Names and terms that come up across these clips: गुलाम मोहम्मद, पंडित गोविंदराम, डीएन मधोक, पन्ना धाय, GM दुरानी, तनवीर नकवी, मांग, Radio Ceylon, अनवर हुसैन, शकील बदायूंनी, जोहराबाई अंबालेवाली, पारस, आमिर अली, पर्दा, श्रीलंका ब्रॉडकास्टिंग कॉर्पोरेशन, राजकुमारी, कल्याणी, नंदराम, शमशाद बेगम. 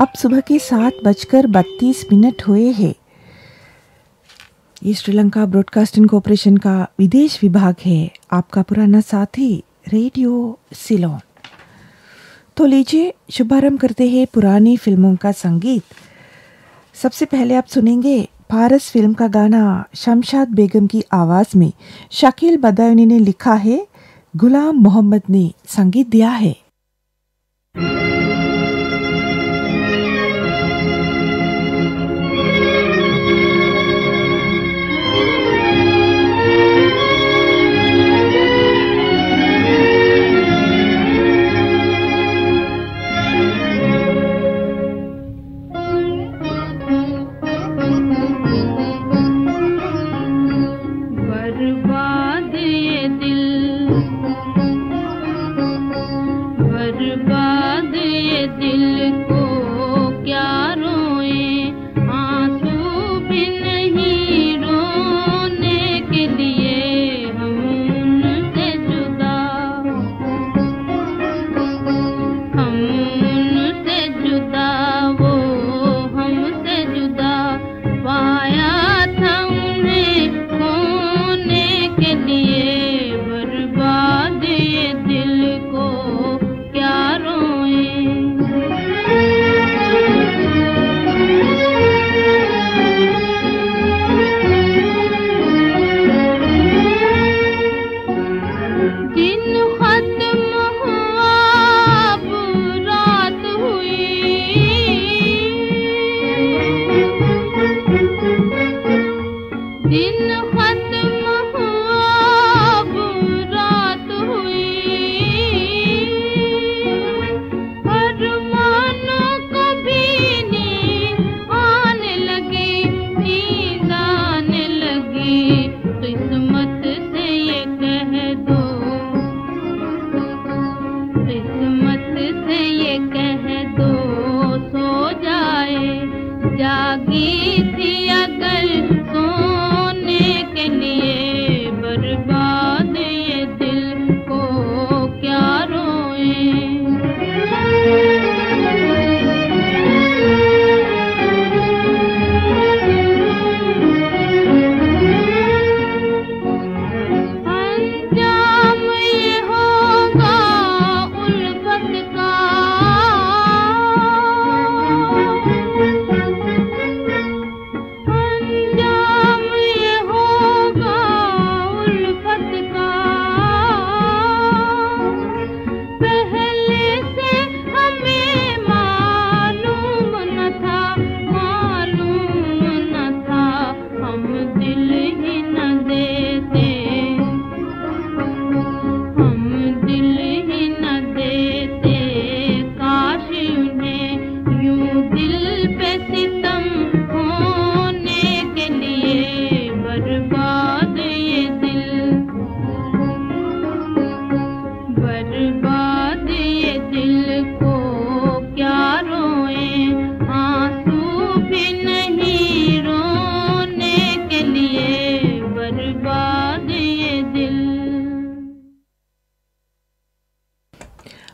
अब सुबह के 7:32 हुए हैं। ये श्रीलंका ब्रॉडकास्टिंग कॉर्पोरेशन का विदेश विभाग है, आपका पुराना साथी रेडियो सिलोन। तो लीजिए शुभारंभ करते हैं पुरानी फिल्मों का संगीत। सबसे पहले आप सुनेंगे पारस फिल्म का गाना शमशाद बेगम की आवाज़ में शकील बदायूंनी ने लिखा है, गुलाम मोहम्मद ने संगीत दिया है।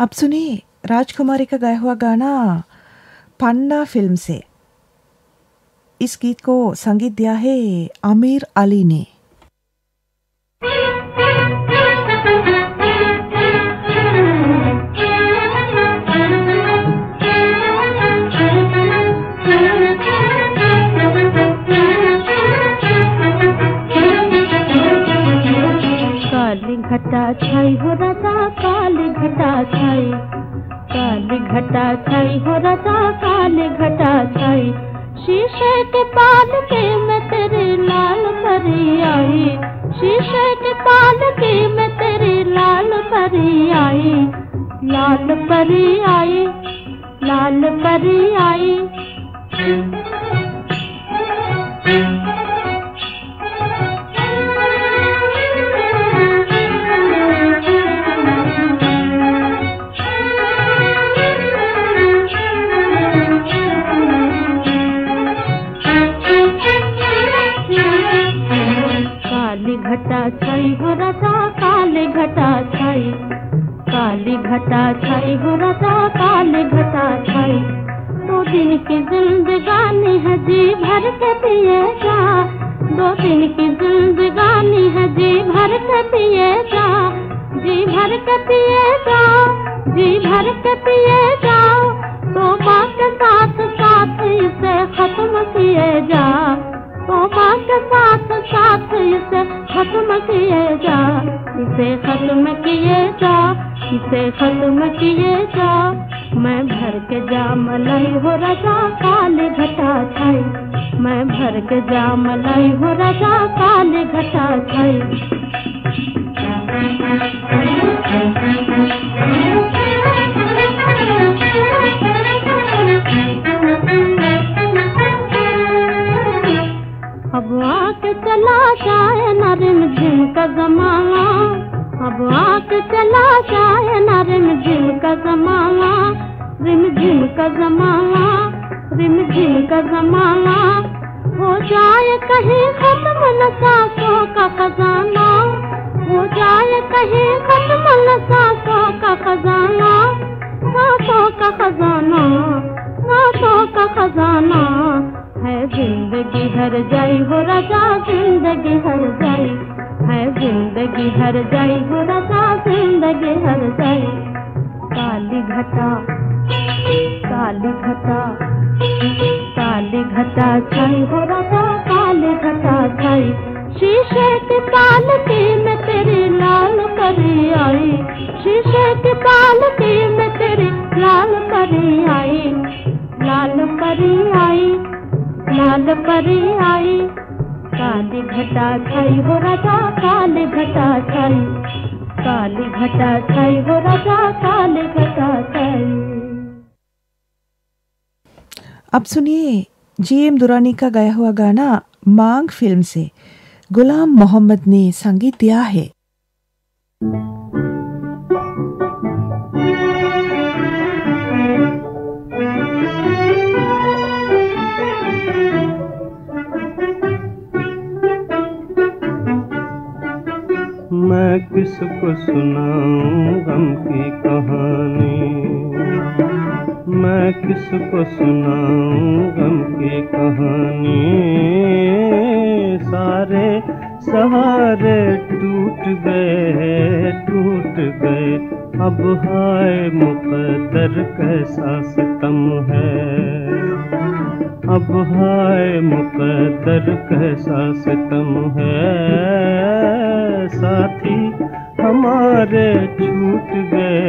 अब सुनिए राजकुमारी का गाया हुआ गाना पन्ना फिल्म से। इस गीत को संगीत दिया है आमिर अली ने। घटा छाई हो राजा काल घटा छाई, काल घटा छाई हो राजा काल घटा छाई, शीशे के पाल के मैं तेरे लाल परी आई, शीशे के पाल के मैं तेरे लाल परी आई, लाल परी आई, लाल परी आई। घटा छाई हो राजा काले घटा छाई, काली घटा छाई हो राजा काले घटा छाई, दूध की जिंदगानी है जी भर के पिएगा, दो दिन की जिंदगानी है जी भर के पिएगा, जी भर के पिएगा, जी भर के पिएगा, तोबा के साथ साथ इसे खत्म किए जा, तोबा के साथ साथ इसे खत्म किए जा, इसे खत्म किए जा, इसे खत्म किए जा। मैं भर के जाम लाई हो रजा काल घटा छाई, मैं भर के जाम लाई हो रजा काल घटा छाई। अब आके चला जाए नरिम झिम का जमाना, अब आके चला जाए नरिम झिम का जमाना, रिमझिम का जमाना, रिमझिम का जमाना, हो जाए कहीं खत्म नसासों का खजाना, हो जाए कहीं खत्म नसासों का खजाना, नासों का खजाना, नासों का खजाना है जिंदगी हर जाई हो रजा, जिंदगी हर जाई है, जिंदगी हर जाई हो रजा, जिंदगी हर जाई। काली घटा, काली घटा, काली घटा छाई हो रहा, काली घटा छाई, शीशे के पालकी में तेरी लाल करी आई, शीशे के पालकी में तेरी लाल करी आई, लाल करी आई, लाल करी आई, काली घटा छाई हो रहा, काली घटा छाई, काली घटा छाई हो रहा, काली घटा छाई। अब सुनिए GM दुरानी का गाया हुआ गाना मांग फिल्म से गुलाम मोहम्मद ने संगीत दिया है। मैं किसको सुनाऊं गम की कहानी, मैं किसको सुनाऊं गम की कहानी, सारे सहारे टूट गए अब हाय मुकद्दर कैसा सितम है, अब हाय मुकद्दर कैसा सितम है, साथी हमारे छूट गए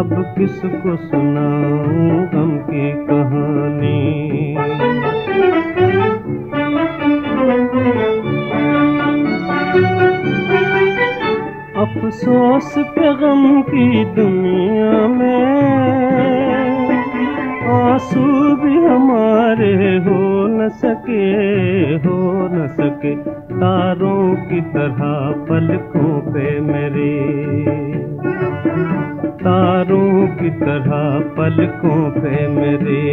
अब किसको सुनाऊं गम की कहानी। अफसोस पे गम की दुनिया में आंसू भी हमारे हो न सके, हो न सके, तारों की तरह पलकों पे मेरे, तारों की तरह पलकों पे मेरे,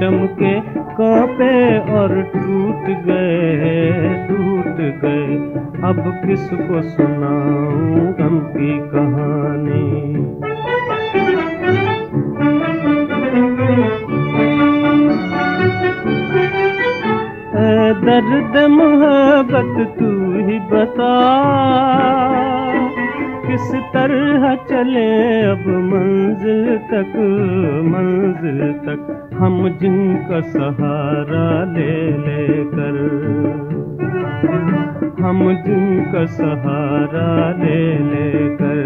चमके कांपे और टूट गए अब किसको सुनाऊं गम की कहानी। दर्द मोहब्बत तू ही बता किस तरह चले अब मंजिल तक हम जिनका सहारा ले लेकर, हम जिनका सहारा ले लेकर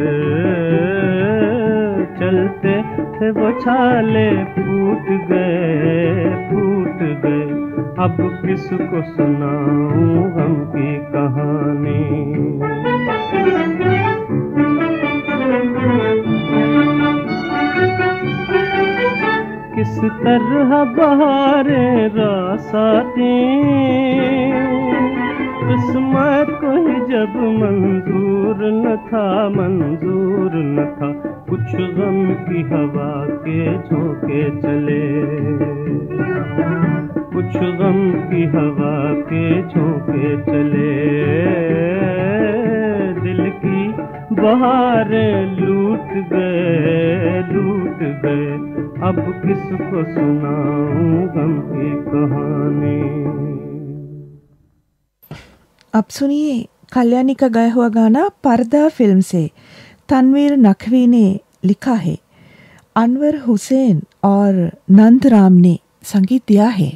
चलते थे वो छाले फूट गए अब किसको सुनाऊं गम की कहानी। किस तरह बहारे रासाती किस्मत को ही जब मंजूर न था कुछ गम की हवा के झोंके चले, कुछ गम की हवा के झोंके चले, दिल की बहारें लूट गए मिट गए, अब किसको सुनाऊं गम की कहानी। अब सुनिए कल्याणी का गाया हुआ गाना पर्दा फिल्म से तनवीर नकवी ने लिखा है, अनवर हुसैन और नंदराम ने संगीत दिया है।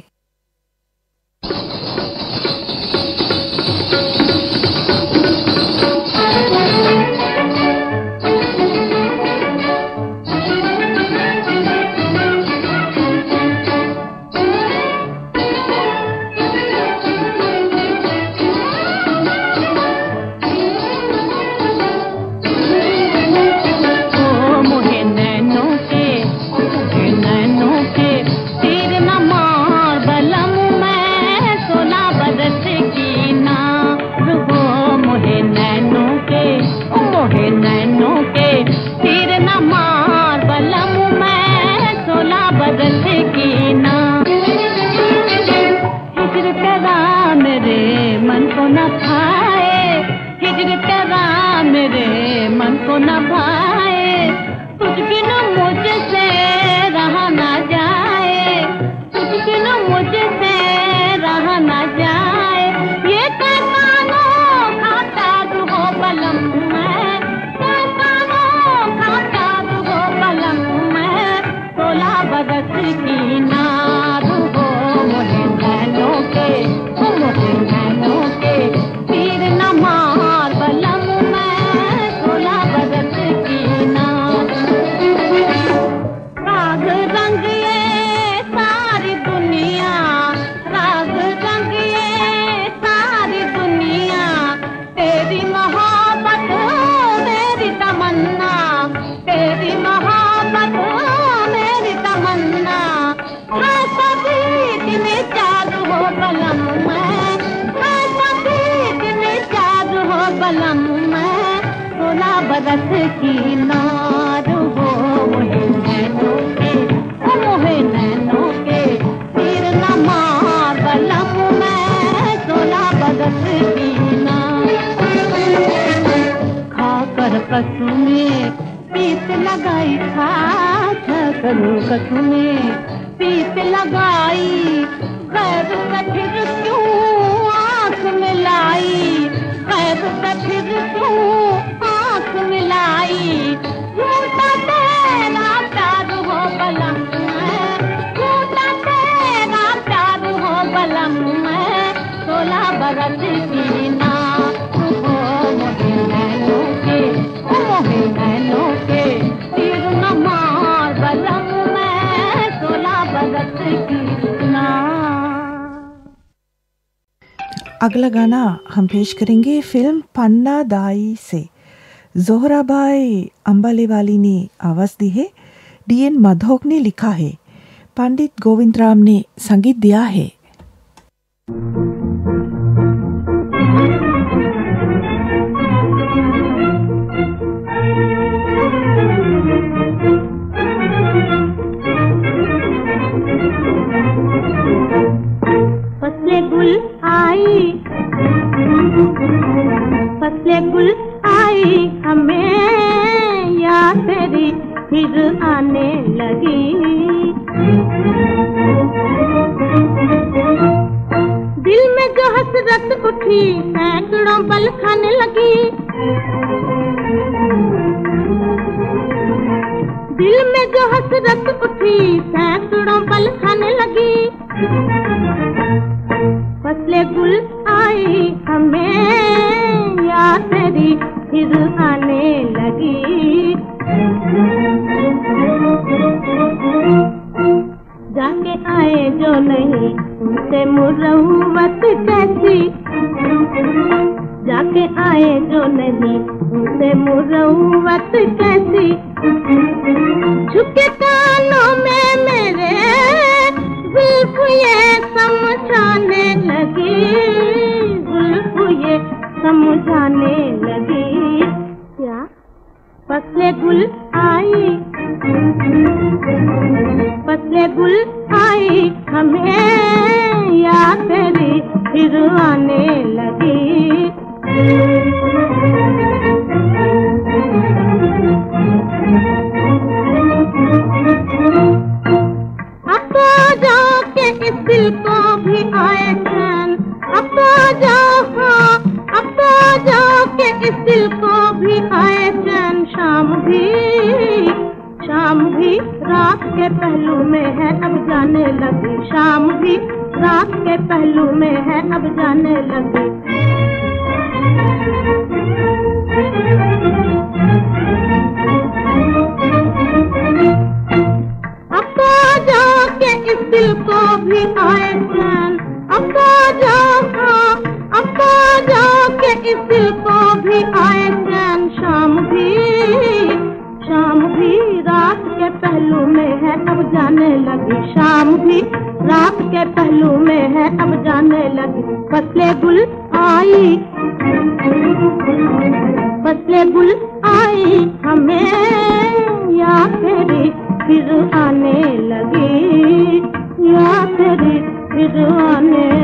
अगला गाना हम पेश करेंगे फिल्म पन्ना धाय से, जोहराबाई अंबालेवाली ने आवाज़ दी है, डीएन मधोक ने लिखा है, पंडित गोविंदराम ने संगीत दिया है। फसले गुल आई हमें याद तेरी फिर आने लगी, दिल में जो हसरत उठी सैकड़ों पल खाने लगी, दिल में जो हसरत उठी सैकड़ों पल खाने लगी, फसले गुल आई हमें याद तेरी फिर आने लगी, जाके आए जो नहीं उनसे मुरव्वत कैसी, जाके आए जो नहीं उनसे मुरव्वत कैसी, झुके कानों में मेरे गुल्फ ये समझाने लगी, ये समझाने लगी, क्या पतले गुल आई, पतले गुल आई हमें याद तेरी फिर आने लगी। शाम भी रात के पहलू में है अब जाने लगी, शाम भी रात के पहलू में है अब जाने लगी। अब तो जाके इस दिल को भी आए चैन, अब तो जाके इस दिल को भी आए चैन। शाम भी रात के पहलू में है अब जाने लगी, शाम भी रात के पहलू में है अब जाने लगी। फसले गुल आई हमें या तेरी फिर आने लगी, या तेरी फिर आने